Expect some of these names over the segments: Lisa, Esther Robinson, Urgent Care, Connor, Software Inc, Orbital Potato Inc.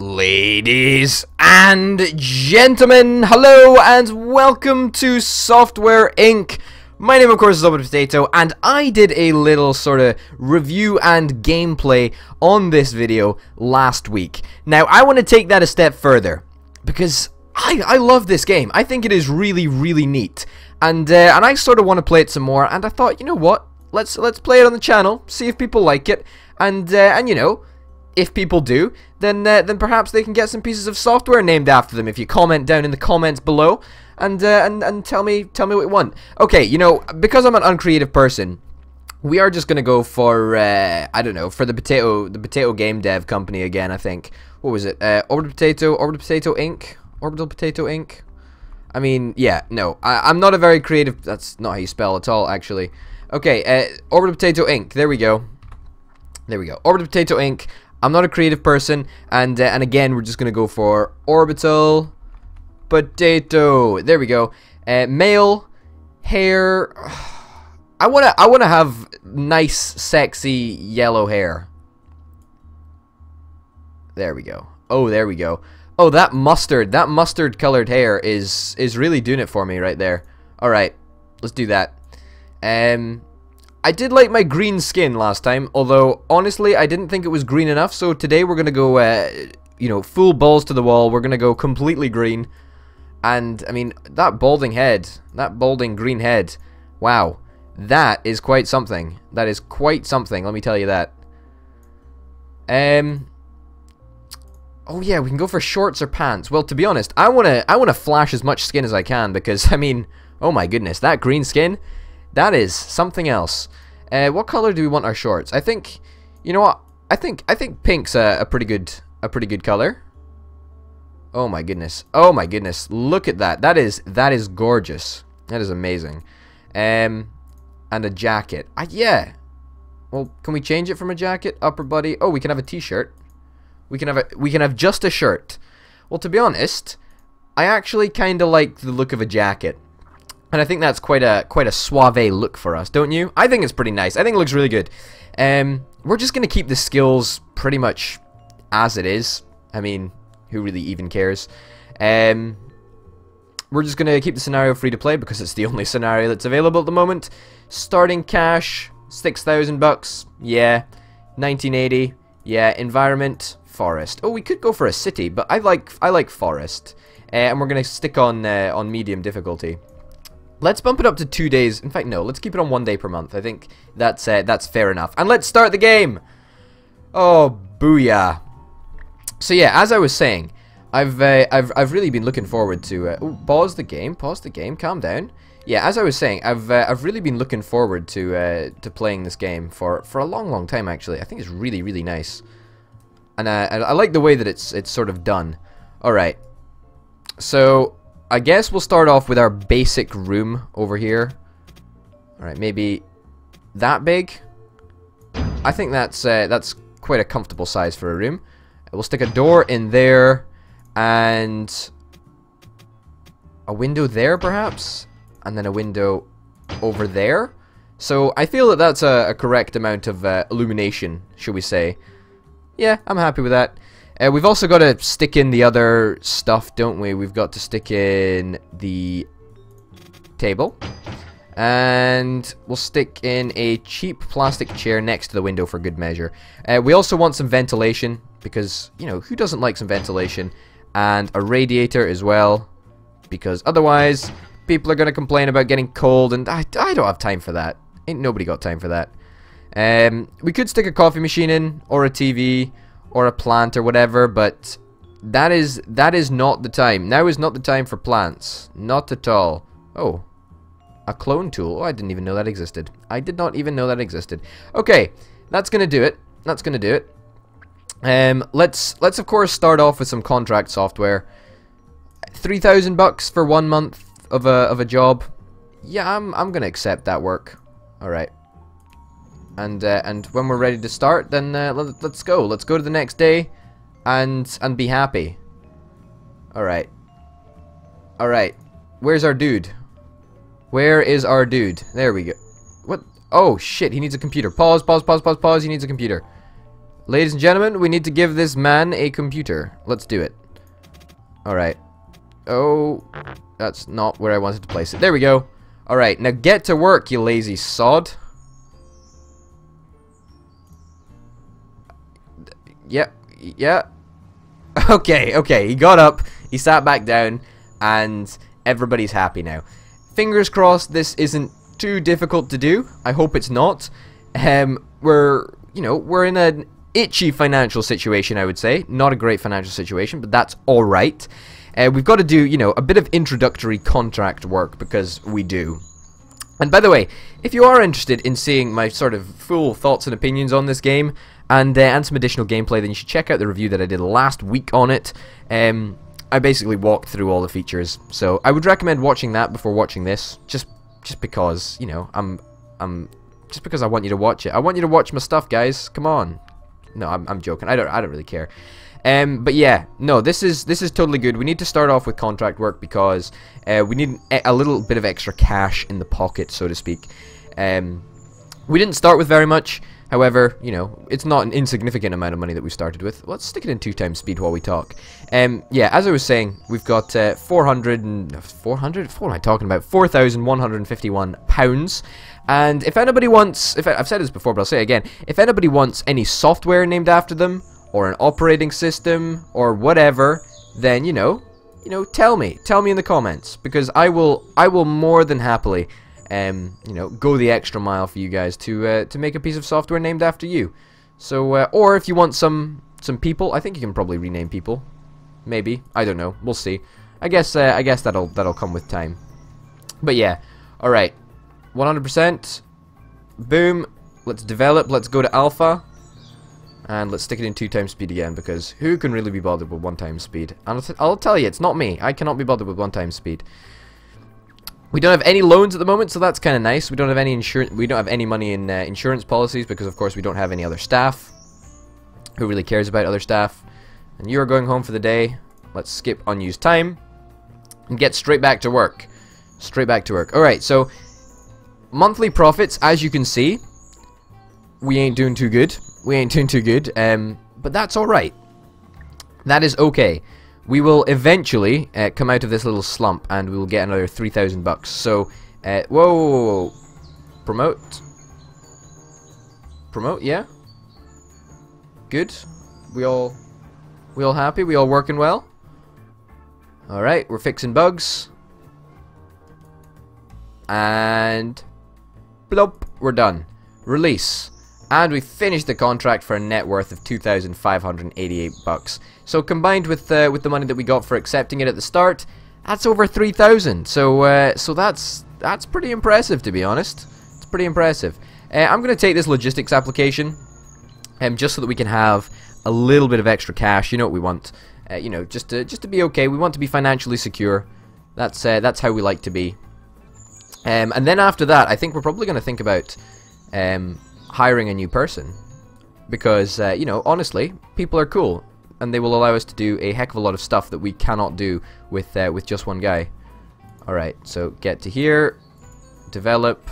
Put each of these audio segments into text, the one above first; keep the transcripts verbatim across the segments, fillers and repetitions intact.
Ladies and gentlemen, hello and welcome to Software Incorporated. My name, of course, is Orbital Potato, and I did a little sort of review and gameplay on this video last week. Now, I want to take that a step further, because I, I love this game. I think it is really, really neat, and, uh, and I sort of want to play it some more, and I thought, you know what, let's, let's play it on the channel, see if people like it, and, uh, and you know... if people do, then uh, then perhaps they can get some pieces of software named after them. If you comment down in the comments below, and uh, and and tell me tell me what you want. Okay, you know, because I'm an uncreative person, we are just gonna go for uh, I don't know, for the potato the potato game dev company again. I think, what was it? Uh, Orbital Potato, Orbital Potato Inc, Orbital Potato Inc. I mean, yeah, no, I, I'm not a very creative. That's not how you spell at all, actually. Okay, uh, Orbital Potato Inc. There we go. There we go. Orbital Potato Inc. I'm not a creative person, and uh, and again, we're just going to go for Orbital Potato. There we go. Uh, male, hair. I want to I want to have nice, sexy yellow hair. There we go. Oh, there we go. Oh, that mustard, that mustard colored hair is is really doing it for me right there. All right. Let's do that. Um I did like my green skin last time, although, honestly, I didn't think it was green enough, so today we're gonna go, uh, you know, full balls to the wall, we're gonna go completely green, and, I mean, that balding head, that balding green head, wow, that is quite something, that is quite something, let me tell you that. Um, oh yeah, we can go for shorts or pants. Well, to be honest, I wanna, I wanna flash as much skin as I can, because, I mean, oh my goodness, that green skin... that is something else. Uh, what color do we want our shorts? I think, you know what? I think I think pink's a, a pretty good a pretty good color. Oh my goodness! Oh my goodness! Look at that. That is that is gorgeous. That is amazing. Um, and a jacket. Uh, yeah. Well, can we change it from a jacket? Upper body. Oh, we can have a t-shirt. We can have a we can have just a shirt. Well, to be honest, I actually kind of like the look of a jacket. And I think that's quite a quite a suave look for us, don't you? I think it's pretty nice. I think it looks really good. Um, we're just going to keep the skills pretty much as it is. I mean, who really even cares? Um, we're just going to keep the scenario free to play because it's the only scenario that's available at the moment. Starting cash, six thousand bucks. Yeah. nineteen eighty. Yeah. Environment, forest. Oh, we could go for a city, but I like I like forest. Uh, and we're going to stick on uh, on medium difficulty. Let's bump it up to two days. In fact, no. Let's keep it on one day per month. I think that's uh, that's fair enough. And let's start the game. Oh, booyah! So yeah, as I was saying, I've uh, I've I've really been looking forward to. Uh, ooh, pause the game. Pause the game. Calm down. Yeah, as I was saying, I've uh, I've really been looking forward to uh, to playing this game for for a long, long time actually. I think it's really, really nice, and I I like the way that it's it's sort of done. All right, so. I guess we'll start off with our basic room over here. Alright, maybe that big. I think that's uh, that's quite a comfortable size for a room. We'll stick a door in there and a window there perhaps, and then a window over there. So I feel that that's a, a correct amount of uh, illumination, shall we say. Yeah, I'm happy with that. Uh, we've also got to stick in the other stuff, don't we? We've got to stick in the table. And we'll stick in a cheap plastic chair next to the window for good measure. Uh, we also want some ventilation, because, you know, who doesn't like some ventilation? And a radiator as well, because otherwise people are going to complain about getting cold, and I, I don't have time for that. Ain't nobody got time for that. Um, we could stick a coffee machine in, or a T V... or a plant or whatever, but that is that is not the time. Now is not the time for plants. Not at all. Oh, a clone tool. Oh, I didn't even know that existed. I did not even know that existed. Okay, that's gonna do it. That's gonna do it. Um, let's let's of course start off with some contract software. Three thousand bucks for one month of a of a job. Yeah, I'm I'm gonna accept that work. All right. And, uh, and when we're ready to start, then uh, let's go. Let's go to the next day and and be happy. Alright. Alright. Where's our dude? Where is our dude? There we go. What? Oh, shit. He needs a computer. Pause, pause, pause, pause, pause. He needs a computer. Ladies and gentlemen, we need to give this man a computer. Let's do it. Alright. Oh, that's not where I wanted to place it. There we go. Alright, now get to work, you lazy sod. Yep, yeah, yeah. Okay, okay, he got up, he sat back down, and everybody's happy now. Fingers crossed this isn't too difficult to do. I hope it's not. Um, we're, you know, we're in an itchy financial situation, I would say. Not a great financial situation, but that's alright. Uh, we've got to do, you know, a bit of introductory contract work, because we do. And by the way, if you are interested in seeing my sort of full thoughts and opinions on this game, and, uh, and some additional gameplay, then you should check out the review that I did last week on it. Um, I basically walked through all the features, so I would recommend watching that before watching this, just just because, you know, I'm, I'm, just because I want you to watch it. I want you to watch my stuff, guys. Come on. No, I'm, I'm joking. I don't, I don't really care. Um, but yeah, no, this is this is totally good. We need to start off with contract work because uh, we need a little bit of extra cash in the pocket, so to speak. Um, we didn't start with very much. However, you know, it's not an insignificant amount of money that we started with. Let's stick it in two times speed while we talk. Um, yeah, as I was saying, we've got uh, four hundred and four hundred. What am I talking about? four thousand one hundred fifty-one pounds. And if anybody wants, if I, I've said this before, but I'll say it again, if anybody wants any software named after them, or an operating system, or whatever, then you know, you know, tell me, tell me in the comments, because I will, I will more than happily. Um, you know, go the extra mile for you guys to uh, to make a piece of software named after you. So, uh, or if you want some some people, I think you can probably rename people. Maybe, I don't know. We'll see. I guess uh, I guess that'll that'll come with time. But yeah, all right, one hundred percent. Boom. Let's develop. Let's go to alpha, and let's stick it in two times speed again because who can really be bothered with one time speed? And I'll, I'll tell you, it's not me. I cannot be bothered with one time speed. We don't have any loans at the moment, so that's kind of nice. We don't have any insurance. We don't have any money in uh, insurance policies because, of course, we don't have any other staff. Who really cares about other staff? And you are going home for the day. Let's skip unused time and get straight back to work. Straight back to work. All right. So monthly profits, as you can see, we ain't doing too good. We ain't doing too good. Um, but that's all right. That is okay. We will eventually uh, come out of this little slump, and we will get another three thousand bucks. So, uh, whoa, whoa, whoa, promote, promote, yeah, good. We all, we all happy. We all working well. All right, we're fixing bugs, and blop, we're done. Release. And we finished the contract for a net worth of two thousand five hundred eighty-eight bucks. So combined with uh, with the money that we got for accepting it at the start, that's over three thousand. So uh, so that's that's pretty impressive, to be honest. It's pretty impressive. Uh, I'm going to take this logistics application, um, just so that we can have a little bit of extra cash. You know what we want. Uh, you know, just to just to be okay. We want to be financially secure. That's uh, that's how we like to be. Um, and then after that, I think we're probably going to think about. Um, hiring a new person because uh, you know, honestly, people are cool and they will allow us to do a heck of a lot of stuff that we cannot do with uh, with just one guy. Alright, so get to here, develop,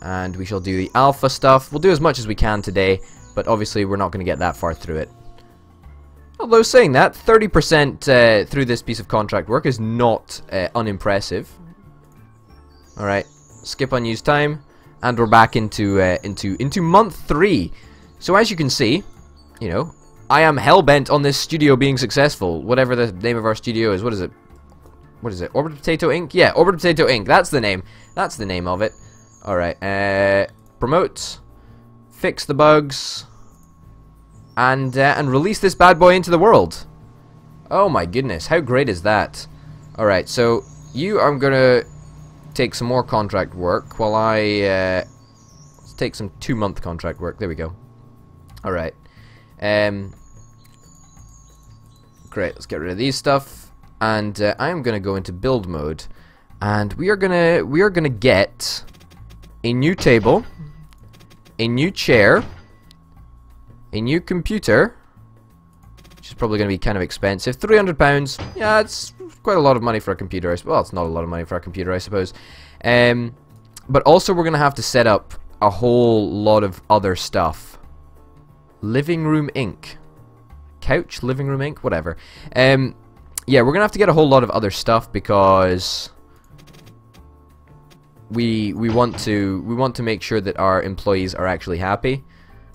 and we shall do the alpha stuff. We'll do as much as we can today, but obviously we're not going to get that far through it. Although saying that, thirty percent uh, through this piece of contract work is not uh, unimpressive. Alright, skip unused time. And we're back into uh, into into month three. So as you can see, you know, I am hell-bent on this studio being successful. Whatever the name of our studio is, what is it? What is it? Orbital Potato Incorporated? Yeah, Orbital Potato Incorporated. That's the name. That's the name of it. All right. Uh, promote, fix the bugs, and uh, and release this bad boy into the world. Oh my goodness, how great is that? All right. So you are gonna. Take some more contract work while I uh, let's take some two-month contract work. There we go. All right. Um, great. Let's get rid of these stuff, and uh, I am going to go into build mode, and we are gonna we are gonna get a new table, a new chair, a new computer, which is probably going to be kind of expensive. three hundred pounds. Yeah, it's. Quite a lot of money for a computer. Well, it's not a lot of money for a computer, I suppose. Um, but also, we're going to have to set up a whole lot of other stuff. Living Room Inc. Couch? Living Room Inc? Whatever. Um, yeah, we're going to have to get a whole lot of other stuff because we we want to we want to make sure that our employees are actually happy.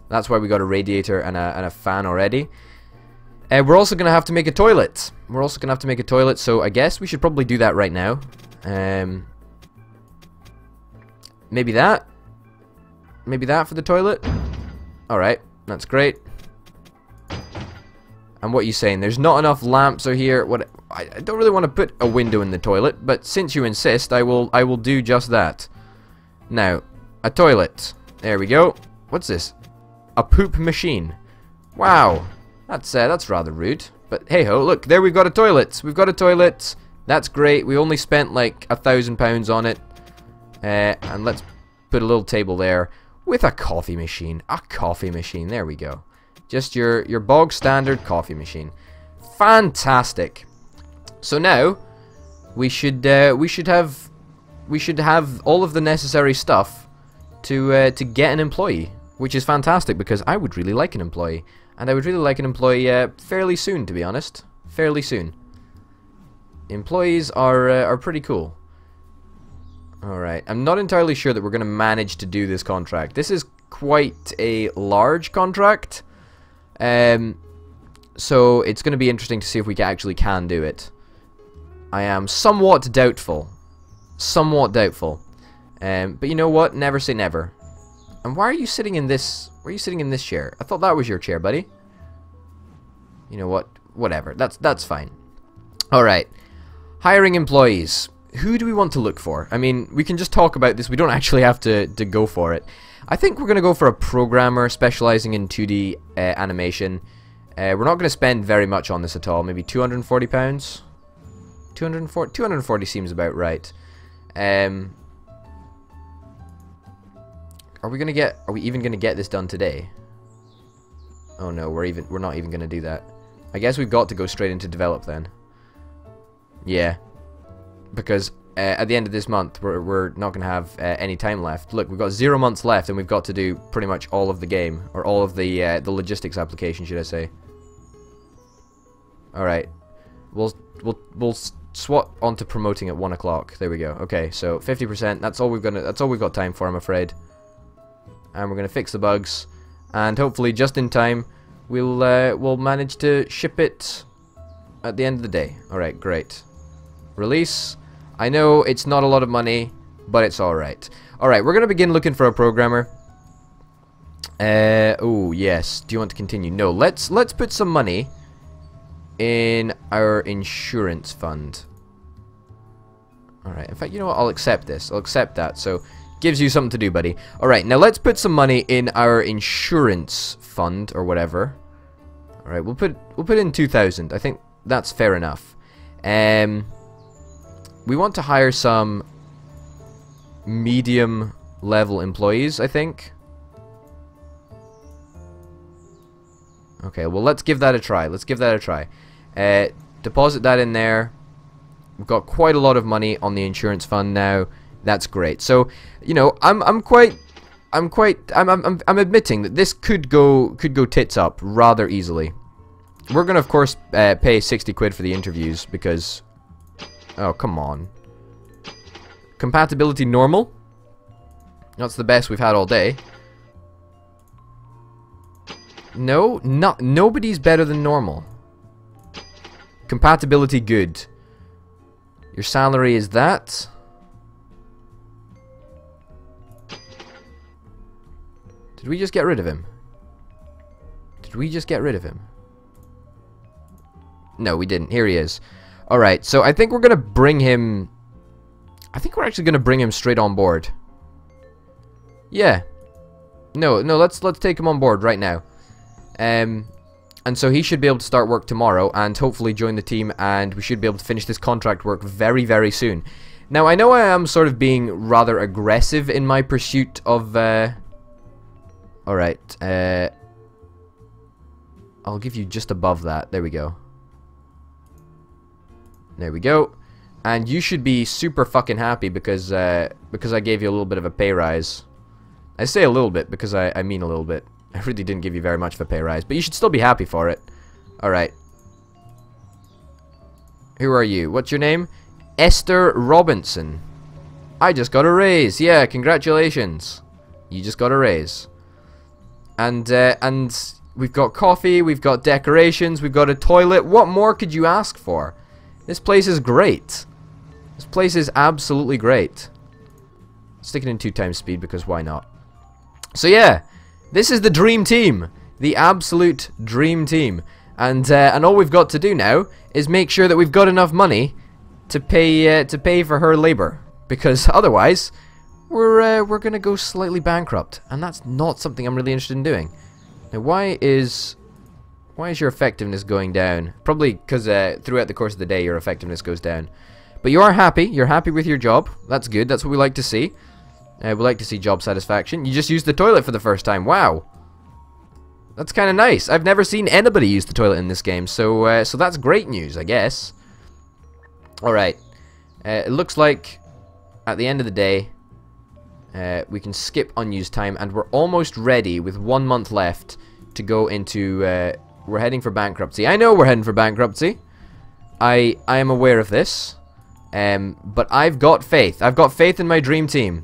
That's why we got a radiator and a, and a fan already. Uh, we're also going to have to make a toilet. We're also going to have to make a toilet, so I guess we should probably do that right now. Um, maybe that? Maybe that for the toilet? Alright, that's great. And what are you saying? There's not enough lamps are here. What? I, I don't really want to put a window in the toilet, but since you insist, I will I will do just that. Now, a toilet. There we go. What's this? A poop machine. Wow. That's uh, that's rather rude. But hey ho, look, there we've got a toilet. We've got a toilet. That's great. We only spent like a thousand pounds on it. Uh, and let's put a little table there with a coffee machine. A coffee machine. There we go. Just your, your bog standard coffee machine. Fantastic. So now we should uh, we should have we should have all of the necessary stuff to uh, to get an employee, which is fantastic because I would really like an employee, and I would really like an employee uh, fairly soon, to be honest. Fairly soon. Employees are uh, are pretty cool. All right, I'm not entirely sure that we're going to manage to do this contract. This is quite a large contract. Um, so it's going to be interesting to see if we can actually can do it. I am somewhat doubtful. Somewhat doubtful. Um, but you know what? Never say never. And why are you sitting in this... Why are you sitting in this chair? I thought that was your chair, buddy. You know what? Whatever. That's, that's fine. Alright. Hiring employees. Who do we want to look for? I mean, we can just talk about this. We don't actually have to, to go for it. I think we're going to go for a programmer specializing in two D uh, animation. Uh, we're not going to spend very much on this at all. Maybe two hundred forty pounds? two hundred forty, two hundred forty seems about right. Um, are we going to get... Are we even going to get this done today? Oh no, we're even. We're not even going to do that. I guess we've got to go straight into develop then. Yeah. Because uh, at the end of this month, we're, we're not going to have uh, any time left. Look, we've got zero months left, and we've got to do pretty much all of the game. Or all of the uh, the logistics application, should I say. Alright. We'll, we'll, we'll swap onto promoting at one o'clock. There we go. Okay, so fifty percent. That's all we've got, that's all we've got time for, I'm afraid. And we're going to fix the bugs. And hopefully, just in time, we'll, uh, we'll manage to ship it at the end of the day. Alright, great. Release. I know it's not a lot of money, but it's alright. Alright, we're going to begin looking for a programmer. Uh, oh, yes. Do you want to continue? No, let's let's put some money in our insurance fund. Alright, in fact, you know what? I'll accept this. I'll accept that. So, gives you something to do, buddy. Alright, now let's put some money in our insurance fund or whatever. Alright, we'll put, we'll put in two thousand. I think that's fair enough. Um... We want to hire some medium level employees, I think. Okay, well, let's give that a try. Let's give that a try. Uh, deposit that in there. We've got quite a lot of money on the insurance fund now. That's great. So, you know, I'm I'm quite I'm quite I'm I'm I'm admitting that this could go could go tits up rather easily. We're gonna, of course, uh, pay sixty quid for the interviews because. Oh, come on. Compatibility normal. That's the best we've had all day. No, not nobody's better than normal. Compatibility good. Your salary is that. Did we just get rid of him? Did we just get rid of him? No, we didn't. Here he is. Alright, so I think we're going to bring him... I think we're actually going to bring him straight on board. Yeah. No, no, let's let's take him on board right now. Um, and so he should be able to start work tomorrow and hopefully join the team, and we should be able to finish this contract work very, very soon. Now, I know I am sort of being rather aggressive in my pursuit of... Uh... Alright. Uh... I'll give you just above that. There we go. There we go, and you should be super fucking happy because uh, because I gave you a little bit of a pay rise. I say a little bit because I, I mean a little bit. I really didn't give you very much of a pay rise, but you should still be happy for it. Alright. Who are you? What's your name? Esther Robinson. I just got a raise. Yeah, congratulations. You just got a raise. And, uh, and we've got coffee, we've got decorations, we've got a toilet. What more could you ask for? This place is great. This place is absolutely great. Stick it in two times speed because why not? So yeah, this is the dream team. The absolute dream team. And, uh, and all we've got to do now is make sure that we've got enough money to pay, uh, to pay for her labor. Because otherwise, we're, uh, we're gonna go slightly bankrupt. And that's not something I'm really interested in doing. Now why is... Why is your effectiveness going down? Probably because uh, throughout the course of the day your effectiveness goes down. But you are happy. You're happy with your job. That's good. That's what we like to see. Uh, we like to see job satisfaction. You just used the toilet for the first time. Wow. That's kind of nice. I've never seen anybody use the toilet in this game. So uh, so that's great news, I guess. Alright. Uh, it looks like at the end of the day uh, we can skip unused time. And we're almost ready with one month left to go into... Uh, We're heading for bankruptcy. I know we're heading for bankruptcy. I I am aware of this. Um, but I've got faith. I've got faith in my dream team.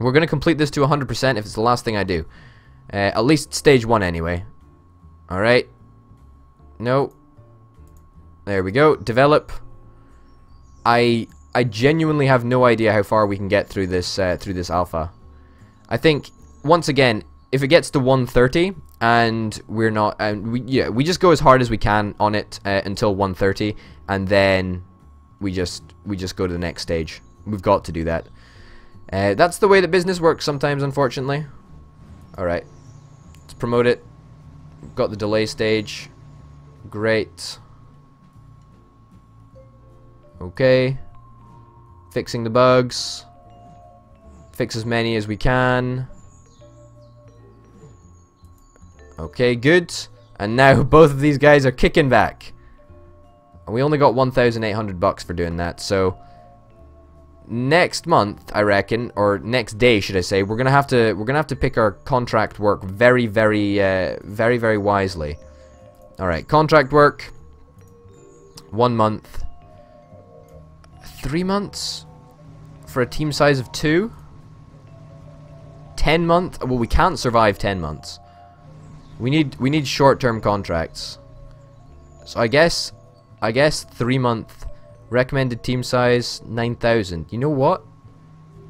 We're going to complete this to one hundred percent if it's the last thing I do. Uh, at least stage one anyway. Alright. No. There we go. Develop. I I genuinely have no idea how far we can get through this, uh, through this alpha. I think, once again, if it gets to one thirty... and we're not and we yeah we just go as hard as we can on it uh, until one thirty, and then we just we just go to the next stage. We've got to do that. Uh, that's the way that business works sometimes, unfortunately. All right, let's promote it. We've got the delay stage. Great. Okay, fixing the bugs. Fix as many as we can. Okay, good. And now both of these guys are kicking back. And we only got one thousand eight hundred bucks for doing that, so next month, I reckon, or next day, should I say, we're gonna have to we're gonna have to pick our contract work very, very, uh, very, very wisely. All right, contract work. One month. Three months for a team size of two. Ten months. Well, we can't survive ten months. We need we need short-term contracts. So I guess I guess three month recommended team size nine thousand. You know what?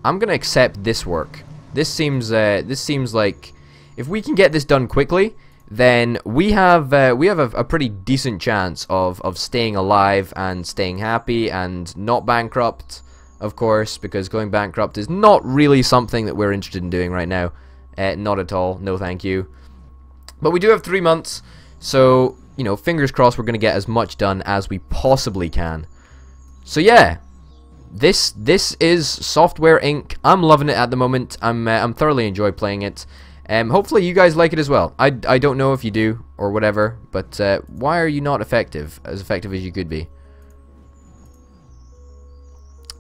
I'm going to accept this work. This seems uh, this seems like if we can get this done quickly, then we have uh, we have a, a pretty decent chance of of staying alive and staying happy and not bankrupt, of course, because going bankrupt is not really something that we're interested in doing right now. Uh, not at all. No, thank you. But we do have three months, so, you know, fingers crossed we're going to get as much done as we possibly can. So, yeah, this this is Software Incorporated. I'm loving it at the moment. I'm, uh, I'm thoroughly enjoy playing it. Um, hopefully you guys like it as well. I, I don't know if you do or whatever, but uh, why are you not effective, as effective as you could be?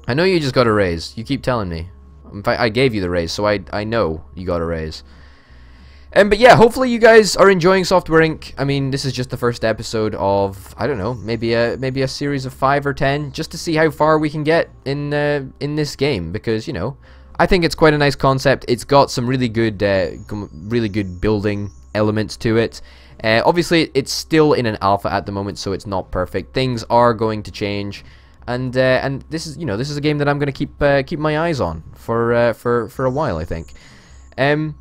I know you just got a raise. You keep telling me. In fact, I gave you the raise, so I, I know you got a raise. Um, but yeah, hopefully you guys are enjoying Software Incorporated. I mean, this is just the first episode of, I don't know, maybe a maybe a series of five or ten, just to see how far we can get in uh, in this game. Because you know, I think it's quite a nice concept. It's got some really good, uh, really good building elements to it. Uh, obviously, it's still in an alpha at the moment, so it's not perfect. Things are going to change, and uh, and this is you know this is a game that I'm going to keep uh, keep my eyes on for uh, for for a while, I think. Um.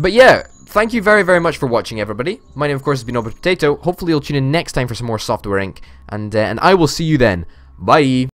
But yeah, thank you very, very much for watching, everybody. My name, of course, has been Orbital Potato. Hopefully you'll tune in next time for some more Software Incorporated. And, uh, and I will see you then. Bye!